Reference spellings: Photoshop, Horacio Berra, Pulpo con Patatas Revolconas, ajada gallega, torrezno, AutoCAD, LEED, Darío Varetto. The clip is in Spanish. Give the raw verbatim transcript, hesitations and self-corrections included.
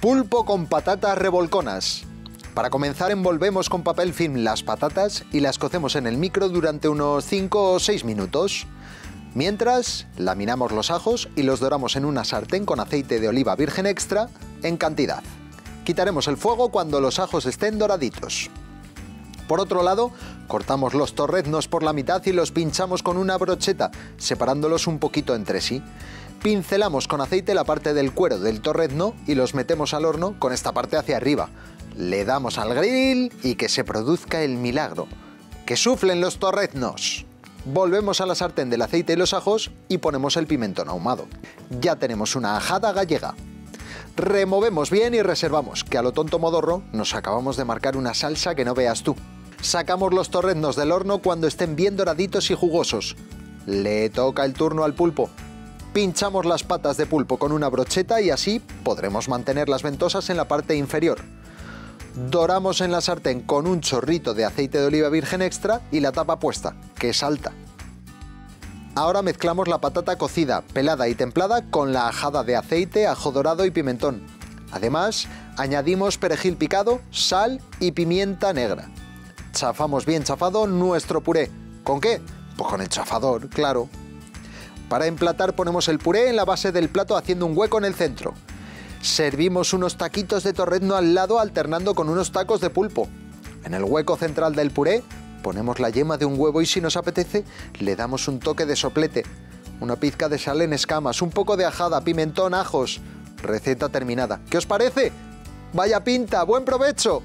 Pulpo con patatas revolconas. Para comenzar, envolvemos con papel film las patatas y las cocemos en el micro durante unos cinco o seis minutos. Mientras, laminamos los ajos y los doramos en una sartén con aceite de oliva virgen extra en cantidad. Quitaremos el fuego cuando los ajos estén doraditos. Por otro lado, cortamos los torreznos por la mitad y los pinchamos con una brocheta, separándolos un poquito entre sí. Pincelamos con aceite la parte del cuero del torrezno y los metemos al horno con esta parte hacia arriba. Le damos al grill y que se produzca el milagro. ¡Que suflen los torreznos! Volvemos a la sartén del aceite y los ajos y ponemos el pimentón ahumado. Ya tenemos una ajada gallega. Removemos bien y reservamos, que a lo tonto modorro nos acabamos de marcar una salsa que no veas tú. Sacamos los torreznos del horno cuando estén bien doraditos y jugosos. Le toca el turno al pulpo. Pinchamos las patas de pulpo con una brocheta y así podremos mantener las ventosas en la parte inferior. Doramos en la sartén con un chorrito de aceite de oliva virgen extra y la tapa puesta, que salta. Ahora mezclamos la patata cocida, pelada y templada con la ajada de aceite, ajo dorado y pimentón. Además, añadimos perejil picado, sal y pimienta negra. Chafamos bien chafado nuestro puré. ¿Con qué? Pues con el chafador, claro. Para emplatar ponemos el puré en la base del plato haciendo un hueco en el centro. Servimos unos taquitos de torrezno al lado alternando con unos tacos de pulpo. En el hueco central del puré ponemos la yema de un huevo y si nos apetece le damos un toque de soplete, una pizca de sal en escamas, un poco de ajada, pimentón, ajos. Receta terminada. ¿Qué os parece? ¡Vaya pinta! ¡Buen provecho!